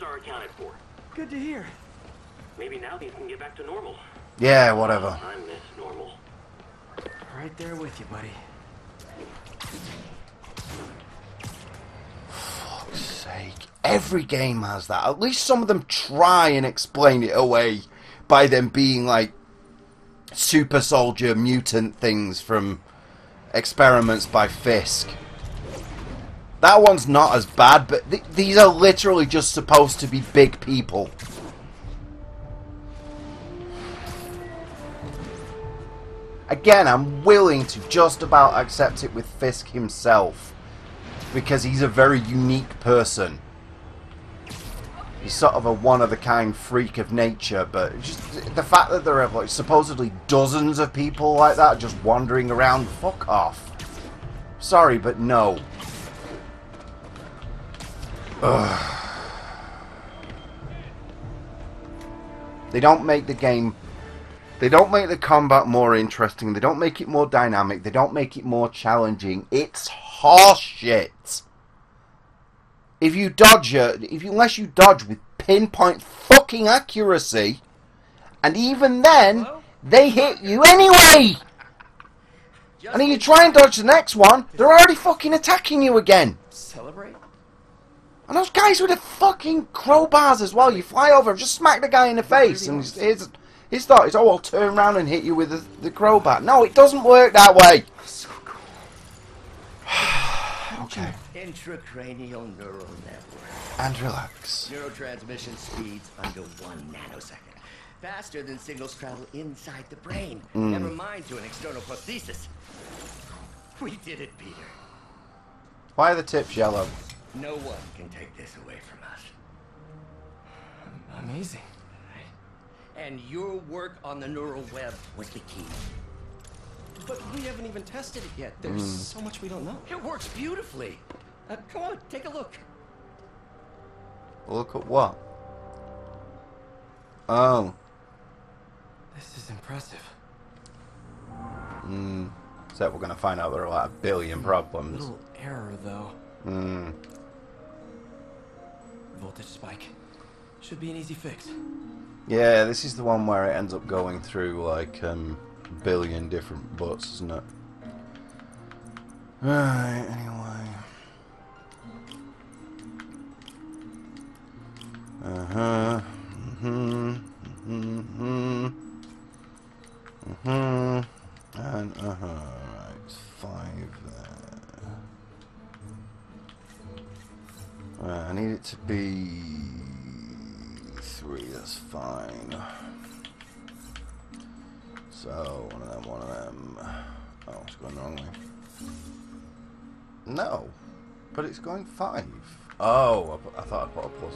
symptoms are accounted for. Good to hear. Maybe now things can get back to normal. Yeah, whatever. I miss normal. Right there with you, buddy. Fuck's sake. Every game has that. At least some of them try and explain it away by them being like super soldier mutant things from experiments by Fisk. That one's not as bad, but these are literally just supposed to be big people. Again, I'm willing to just about accept it with Fisk himself, because he's a very unique person. He's sort of a one-of-a-kind freak of nature, but just the fact that there are like supposedly dozens of people like that just wandering around, fuck off. Sorry, but no. Ugh. They don't make the game... They don't make the combat more interesting. They don't make it more dynamic. They don't make it more challenging. It's horseshit. If you dodge, unless you dodge with pinpoint fucking accuracy, and even then, they hit you anyway. And then you try and dodge the next one, they're already fucking attacking you again. Celebrate. And those guys with the fucking crowbars as well. You fly over, just smack the guy in the face, and it's... His thought is, oh, I'll turn around and hit you with the crowbar. No, it doesn't work that way. So cool. Okay. Intracranial neural network. And relax. Neurotransmission speeds under 1 nanosecond. Faster than signals travel inside the brain. Never mind to an external prosthesis. We did it, Peter. Why are the tips yellow? No one can take this away from us. Amazing. And your work on the neural web was the key. But we haven't even tested it yet. There's so much we don't know. It works beautifully. Come on, take a look. Look at what? Oh. This is impressive. So we're gonna find out there are like a billion problems. A little error, though. Voltage spike. Should be an easy fix. Yeah, this is the one where it ends up going through like a billion different butts, isn't it? Right, anyway. Right, 5 there. Right, I need it to be 3, that's fine. So, one of them. Oh, it's going the wrong way. No, but it's going 5. Oh, I thought I'd put a plus.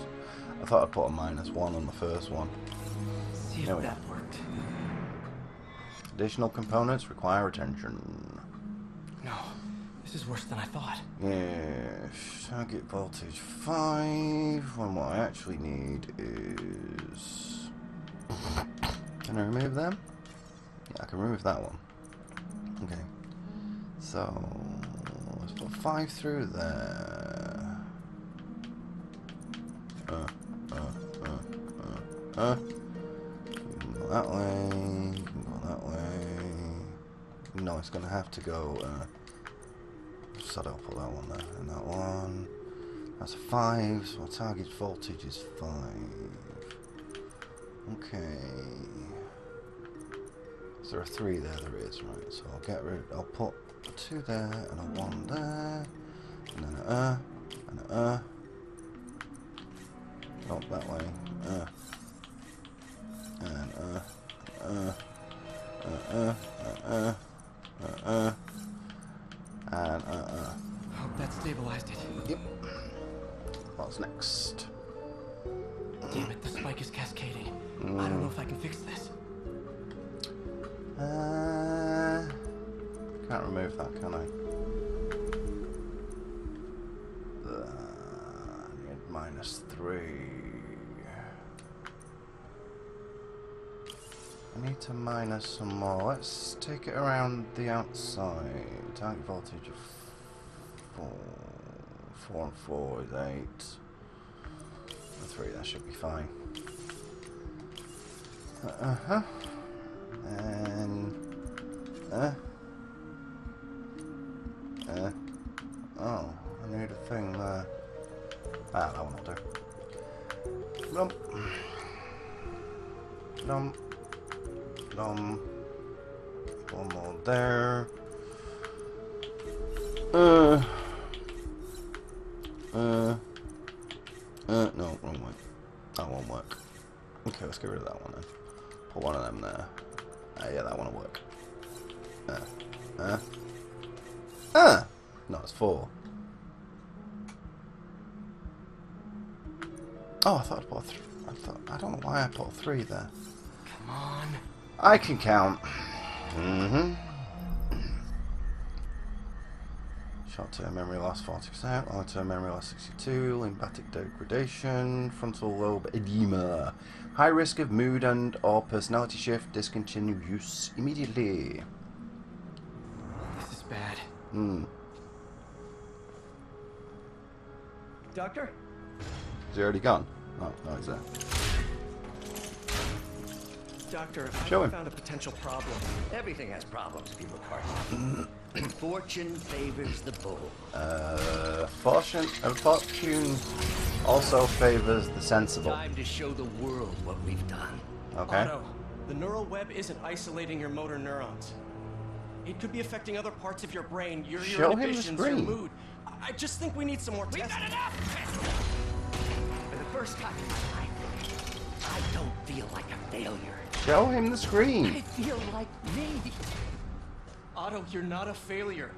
I thought I'd put a -1 on the first one. See if that worked. Additional components require attention. No, this is worse than I thought. Yeah, target voltage 5. When what I actually need is... Can I remove them? Yeah, I can remove that one. Okay. So, let's put 5 through there. Go that way. Go that way. No, it's going to have to go... So I'll put that one there, and that one. That's a 5, so our target voltage is 5. Okay. Is there a 3 there? There is, right. So I'll get rid of, I'll put a 2 there, and a 1 there, and then Not that way. Hope that stabilized it. Yep. What's next? Damn it, the spike is cascading. I don't know if I can fix this. Can't remove that, can I? I need -3. I need to minus some more. Let's take it around the outside. Target voltage of 4. 4 and 4 is 8. level 3, that should be fine. Oh, I need a thing there. Ah, that one will do. One more there. No, wrong way. That won't work. Okay, let's get rid of that one then. Put one of them there. Yeah, that one will work. No, it's 4. Oh, I thought I put a 3. I don't know why I put a 3 there. Come on. I can count. Short-term memory loss 40%, long-term memory loss 62%, lymphatic degradation, frontal lobe edema. High risk of mood and or personality shift, discontinue use immediately. This is bad. Doctor? Is he already gone? Oh, no, he's there. Doctor, I found a potential problem. Everything has problems if you look hard. Fortune favors the bold. Fortune also favors the sensible. Time to show the world what we've done. Okay. Otto, the neural web isn't isolating your motor neurons. It could be affecting other parts of your brain, your inhibitions, your mood. I just think we need some more testing. We've got enough! For the first time in my life, I don't feel like a failure. Show him the screen. I feel like me. Otto, you're not a failure.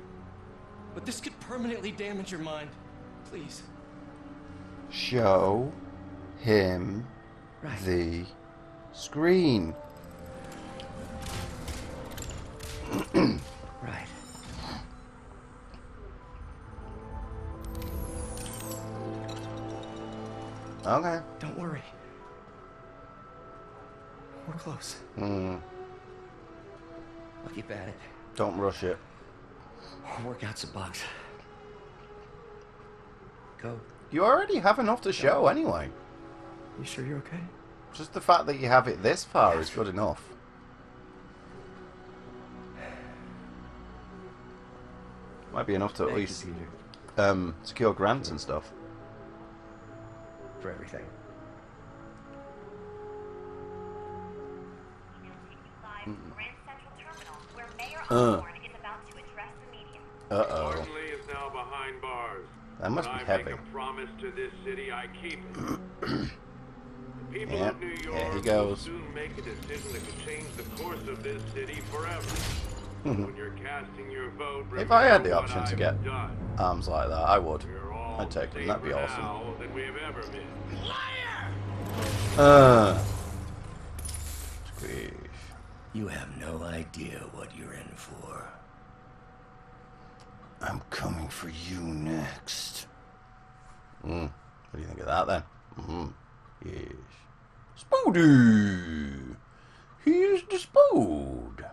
But this could permanently damage your mind. Please. Show him the screen. Right. Okay. Don't worry. We're close. I'll keep at it. Don't rush it. I'll work out some bugs. Go. You already have enough to show anyway. You sure you're okay? Just the fact that you have it this far is good enough. Might be enough to at least secure grants and stuff. For everything. Is now behind bars. That must be heavy. I make a promise to this city, I keep it. The people of New York will soon make a decision that could change the course of this city forever. When you're casting your vote, if I had the option to get arms like that, I would. I'd take them. That'd be awesome. Squeeze. You have no idea what you're in for. I'm coming for you next. What do you think of that then? Yes. Spoody! He is the Spood.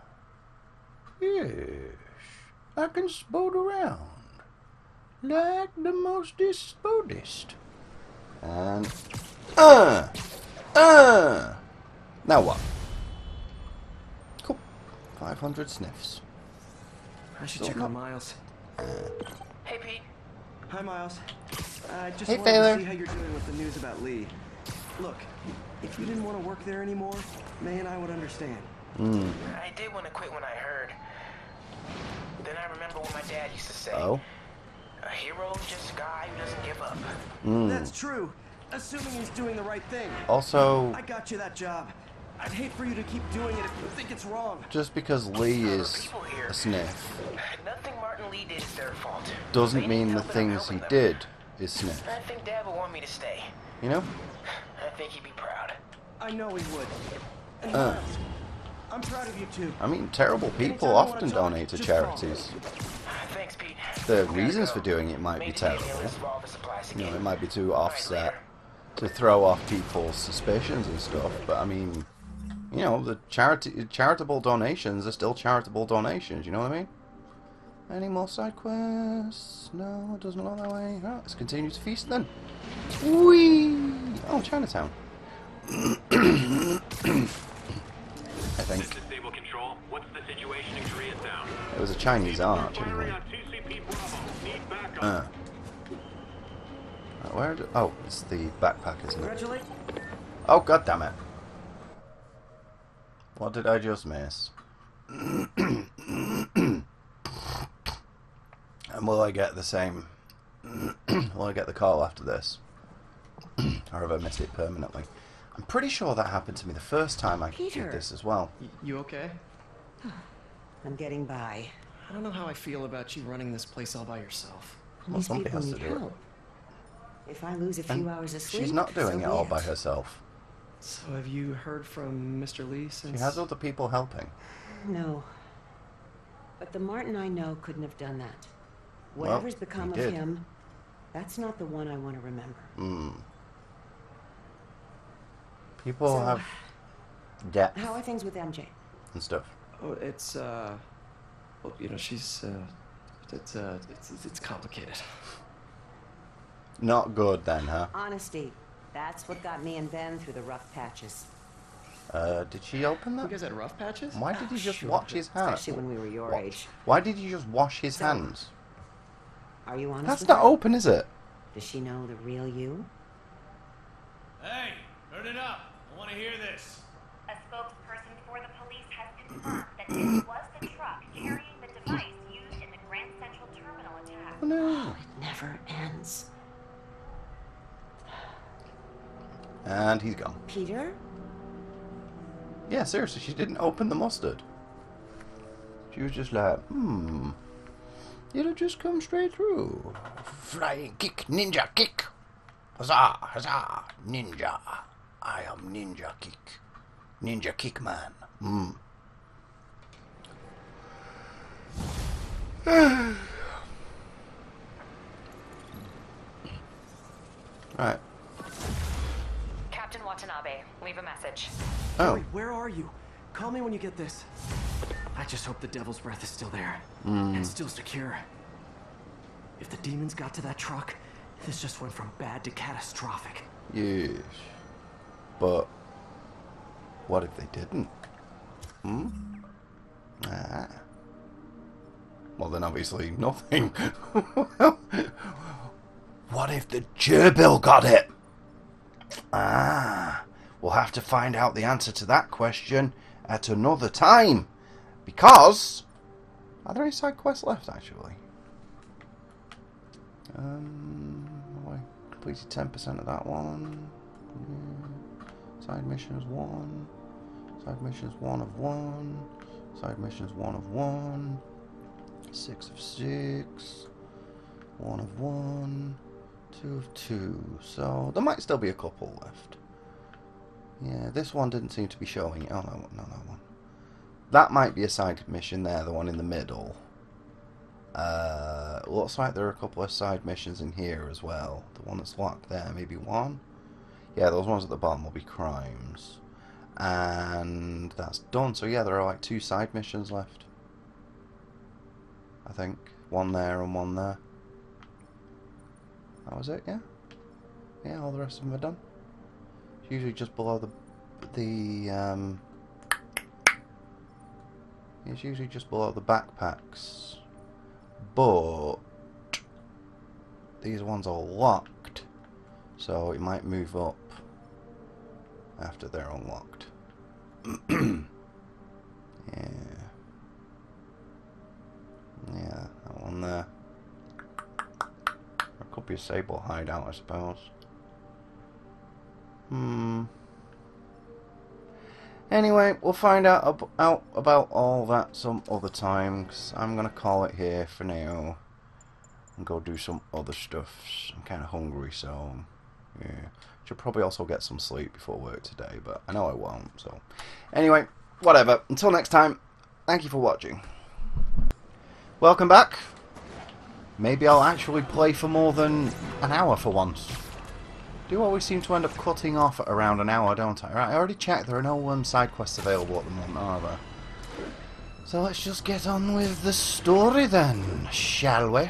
Yes. I can spood around. Like the most spoodest. And now what? 500 sniffs. I should check on Miles. Hey, Pete. Hi, Miles. I just wanted to see how you're doing with the news about Lee. Look, if you didn't want to work there anymore, May and I would understand. I did want to quit when I heard. Then I remember what my dad used to say. A hero is just a guy who doesn't give up. That's true, assuming he's doing the right thing. Also, I got you that job. I'd hate for you to keep doing it if you think it's wrong. Just because Lee is a sniff doesn't mean the things he did is sniff. I think Dad would want me to stay. You know? I think he'd be proud. I know he would. And I'm proud of you too. I mean, terrible people often donate to charities. Thanks, Pete. The reasons for doing it might be terrible. You know, it might be to offset, to throw off people's suspicions and stuff. But I mean, you know, the charitable donations are still charitable donations, you know what I mean? Any more side quests? No, it doesn't look that way. All right, let's continue to feast then. Whee! Oh, Chinatown. I think. This is Stable Control. What's the situation in Koreatown? It was a Chinese arch, anyway. Where? Oh, it's the backpack, isn't it? Oh, god damn it! What did I just miss? And will I get the same? Will I get the call after this? Or have I missed it permanently? I'm pretty sure that happened to me the first time I did this as well. You okay? I'm getting by. I don't know how I feel about you running this place all by yourself. Well, somebody has to do it. If I lose a few hours of sleep, she's not doing it all by herself. So have you heard from Mr. Li since? She has other people helping. No. But the Martin I know couldn't have done that. Whatever's become of him, that's not the one I want to remember. Mm. People have depth. How are things with MJ? And stuff. Oh, it's, well, you know, she's, it's complicated. Not good then, huh? Honesty. That's what got me and Ben through the rough patches. Did she open that? You guys had rough patches? Why did you just wash his hands? Especially when we were your age. Why did you just wash his hands? Are you honest? That's not open, is it? Does she know the real you? Hey, turn it up. I want to hear this. A spokesperson for the police has confirmed that this was the truck carrying the device used in the Grand Central Terminal attack. Oh, no. It never ends. And he's gone. Peter? Yeah, seriously, she didn't open the mustard. She was just like, it'll just come straight through. Flying kick, ninja kick. Huzzah, huzzah, ninja. I am ninja kick. Ninja kick man. Right. Captain Watanabe, leave a message. Oh. Wait, where are you? Call me when you get this. I just hope the devil's breath is still there, and still secure. If the demons got to that truck, this just went from bad to catastrophic. Yes. But what if they didn't? Hmm? Ah. Well, then obviously nothing. What if the gerbil got it? Ah. We'll have to find out the answer to that question at another time. Because are there any side quests left actually? I completed 10% of that one. Side missions 1. Side missions 1 of 1. Side missions 1 of 1. 6 of 6. 1 of 1. 2 of 2. So there might still be a couple left. Yeah, this one didn't seem to be showing. Oh no, not that one. That might be a side mission there, the one in the middle. Looks like there are a couple of side missions in here as well. The one that's locked there, maybe one? Yeah, those ones at the bottom will be crimes. And that's done. So yeah, there are like 2 side missions left. I think. One there and one there. That was it, yeah? Yeah, all the rest of them are done. It's usually just below It's usually just below the backpacks, but these ones are locked, so it might move up after they're unlocked. Yeah, that one there. There could be a Sable hideout, I suppose. Anyway, we'll find out about all that some other time, because I'm going to call it here for now and go do some other stuff. I'm kind of hungry, so yeah. Should probably also get some sleep before work today, but I know I won't, so. Anyway, whatever. Until next time, thank you for watching. Welcome back. Maybe I'll actually play for more than an hour for once. Do always seem to end up cutting off at around an hour, don't I? Right, I already checked. There are no side quests available at the moment, are there? So let's just get on with the story then, shall we?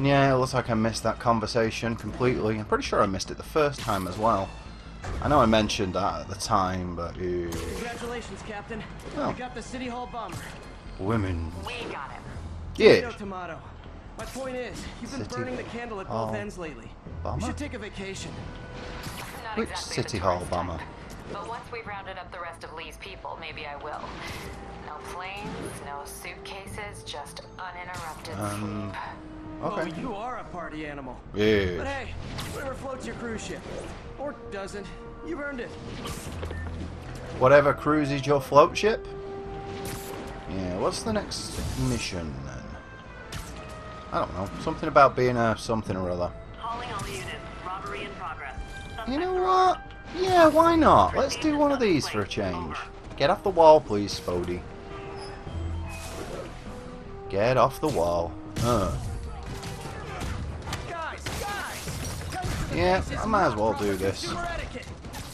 And yeah, it looks like I missed that conversation completely. I'm pretty sure I missed it the first time as well. I know I mentioned that at the time, but... Congratulations, Captain. Oh. We got the City Hall Bomber. Women. We got him. Yeah. Tomato, tomato. My point is, you've been burning the candle at both ends lately. Bomber? You should take a vacation. Not Which exactly City Hall Bomber? Type. But once we've rounded up the rest of Lee's people, maybe I will. No planes, no suitcases, just uninterrupted sleep. Okay. Oh, you are a party animal. Yeah. But hey, whatever floats your cruise ship. Or doesn't. You've earned it. Whatever cruises your float ship? Yeah, what's the next mission then? I don't know. Something about being a something or other. Calling all units. Robbery in progress. You know what? Yeah, why not? Let's do one of these for a change. Get off the wall, please, Spody. Get off the wall. Yeah, I might as well do this.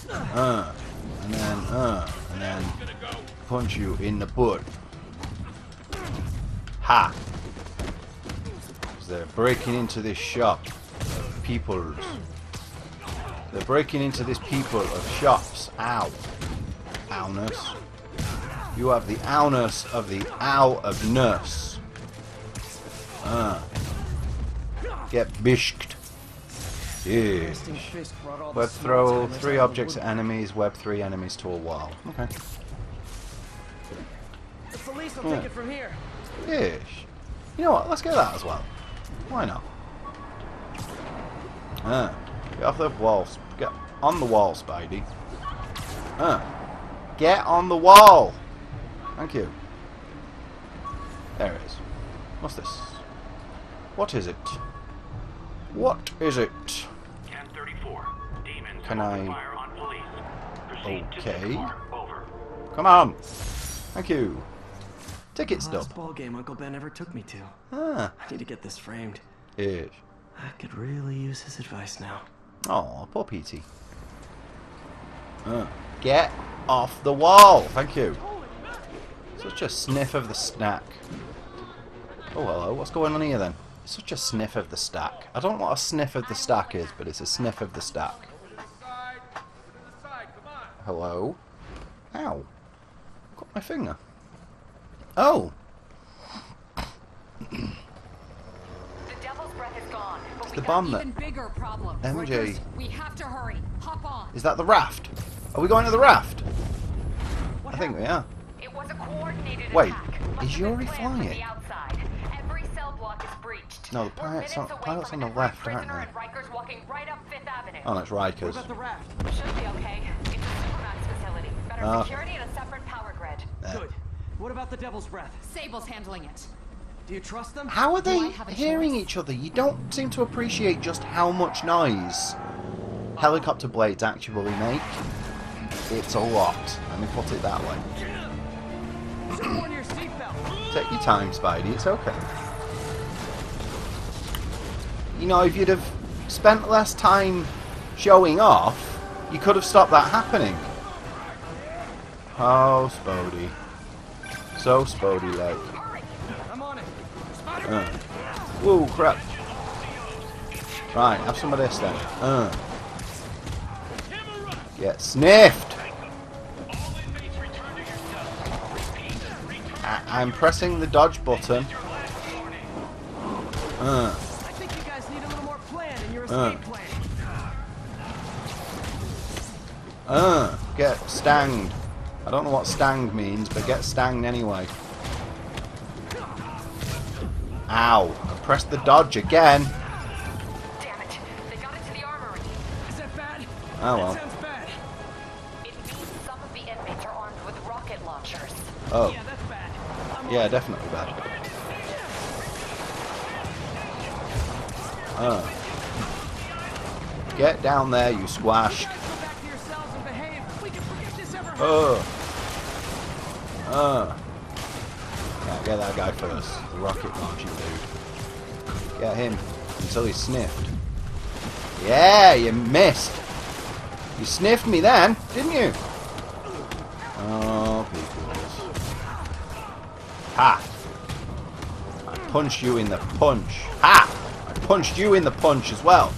And then punch you in the butt. Ha! They're breaking into this shop. People's. They're breaking into this people of shops. Ow. Owners. You have the owners of the ow of nurse. Get bishked. Yeah. Web throw 3 objects at enemies. Web 3 enemies to a wall. Okay. The police will take it from here. Ish. You know what? Let's get that as well. Why not? Get off the walls. Get on the wall, Spidey. Get on the wall! Thank you. There it is. What's this? What is it? What is it? 1034. Demons can I... fire on police. Okay. Come on! Thank you. Ticket stub. Last ball game Uncle Ben ever took me to. I need to get this framed. Ish. I could really use his advice now. Oh, poor Petey. Get off the wall! Thank you. Such a sniff of the snack. Oh, hello. What's going on here, then? Such a sniff of the stack. I don't know what a sniff of the stack is, but it's a sniff of the stack. Hello? Ow. Got my finger. Oh! The bomb that MJ. We have to hurry. Hop on. Is that the raft? Are we going to the raft? I think we are. It was a coordinated attack. Is Yuri flying? Every cell block is breached. No, the pirates on the left, aren't they? Rikers walking right up 5th Avenue. Oh, that's Rikers. Should be okay. It's a supermax facility. Better security and a separate power grid. Good. What about the Devil's Breath? Sable's handling it. Do you trust them? How are they hearing each other? You don't seem to appreciate just how much noise helicopter blades actually make. It's a lot. Let me put it that way. Take your time, Spidey. It's okay. You know, if you'd have spent less time showing off, you could have stopped that happening. Oh, Spody. So Spody-like. Whoa, crap. Right, have some of this then. Get sniffed! I'm pressing the dodge button. I think you guys need a little more plan in your escape plan. Get stanged. I don't know what stanged means, but get stanged anyway. Ow! I pressed the dodge again. Damn it! They got it to the armory. Is that bad? Oh well. That sounds bad. It means some of the inmates are armed with rocket launchers. Oh. Yeah, that's bad. Yeah, definitely bad. Get down there, you squash. Get that guy first, the rocket launching dude. Get him until he sniffed. Yeah, you missed. You sniffed me then, didn't you? Oh, peoples. Ha! I punch you in the punch. Ha! I punched you in the punch as well.